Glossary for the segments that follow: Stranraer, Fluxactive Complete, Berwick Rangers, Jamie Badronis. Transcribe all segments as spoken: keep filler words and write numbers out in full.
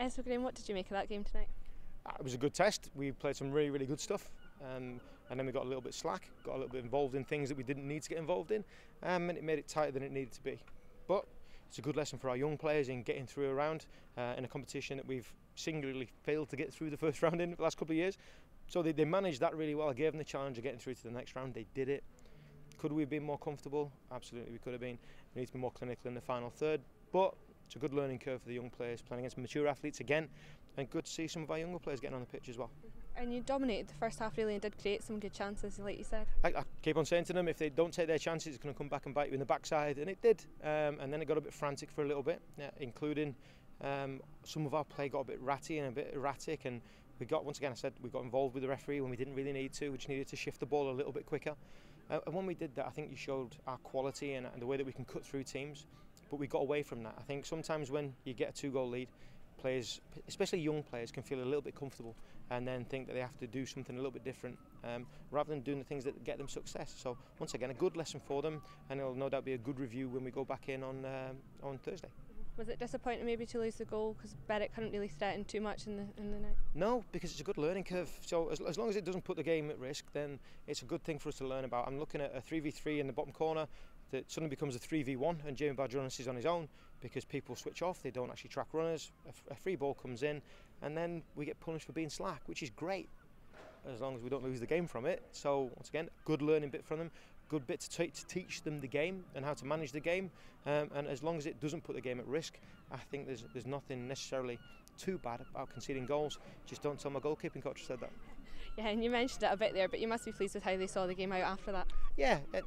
Uh, so Graham, what did you make of that game tonight? Uh, it was a good test. We played some really, really good stuff. Um, and then we got a little bit slack, got a little bit involved in things that we didn't need to get involved in, um, and it made it tighter than it needed to be. But it's a good lesson for our young players in getting through a round uh, in a competition that we've singularly failed to get through the first round in for the last couple of years. So they, they managed that really well. I gave them the challenge of getting through to the next round. They did it. Could we have been more comfortable? Absolutely, we could have been. We need to be more clinical in the final third. But it's a good learning curve for the young players, playing against mature athletes again, and good to see some of our younger players getting on the pitch as well. And you dominated the first half really and did create some good chances, like you said. I, I keep on saying to them, if they don't take their chances, it's going to come back and bite you in the backside, and it did. Um, and then it got a bit frantic for a little bit, yeah, including um, some of our play got a bit ratty and a bit erratic, and we got, once again I said, we got involved with the referee when we didn't really need to. We just needed to shift the ball a little bit quicker. Uh, and when we did that, I think you showed our quality and, and the way that we can cut through teams, but we got away from that. I think sometimes when you get a two-goal lead, players, especially young players, can feel a little bit comfortable and then think that they have to do something a little bit different um, rather than doing the things that get them success. So once again, a good lesson for them, and it'll no doubt be a good review when we go back in on um, on Thursday. Was it disappointing maybe to lose the goal because Berwick hadn't really threatened too much in the in the night? No, because it's a good learning curve. So as, as long as it doesn't put the game at risk, then it's a good thing for us to learn about. I'm looking at a three v three in the bottom corner that suddenly becomes a three v one, and Jamie Badronis is on his own because people switch off, they don't actually track runners, a, f a free ball comes in, and then we get punished for being slack, which is great, as long as we don't lose the game from it. So once again, good learning bit from them, good bit to, to teach them the game and how to manage the game, um, and as long as it doesn't put the game at risk, I think there's, there's nothing necessarily too bad about conceding goals. Just don't tell my goalkeeping coach I said that. Yeah, and you mentioned it a bit there, but you must be pleased with how they saw the game out after that. Yeah. It,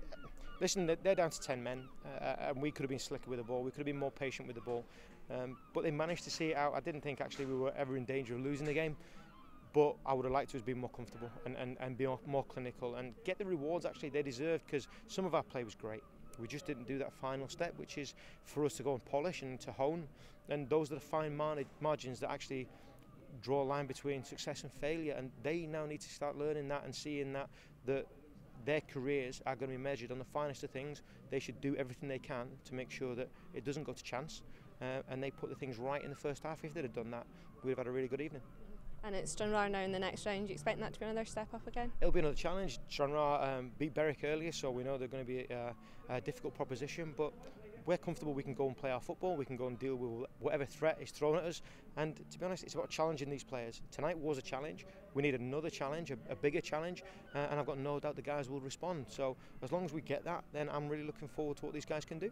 Listen, they're down to ten men, uh, and we could have been slicker with the ball, we could have been more patient with the ball, um, but they managed to see it out. I didn't think actually we were ever in danger of losing the game, but I would have liked to have been more comfortable and, and, and be more clinical and get the rewards actually they deserved, because some of our play was great. We just didn't do that final step, which is for us to go and polish and to hone, and those are the fine mar margins that actually draw a line between success and failure, and they now need to start learning that and seeing that that their careers are going to be measured on the finest of things. They should do everything they can to make sure that it doesn't go to chance, uh, and they put the things right in the first half. If they'd have done that, we'd have had a really good evening. And it's Stranraer now in the next round. You expect that to be another step up again? It'll be another challenge. Stranraer um, beat Berwick earlier, so we know they're going to be a, a difficult proposition, but we're comfortable. We can go and play our football, we can go and deal with whatever threat is thrown at us, and to be honest, it's about challenging these players. Tonight was a challenge, we need another challenge, a, a bigger challenge, uh, and I've got no doubt the guys will respond. So as long as we get that, then I'm really looking forward to what these guys can do.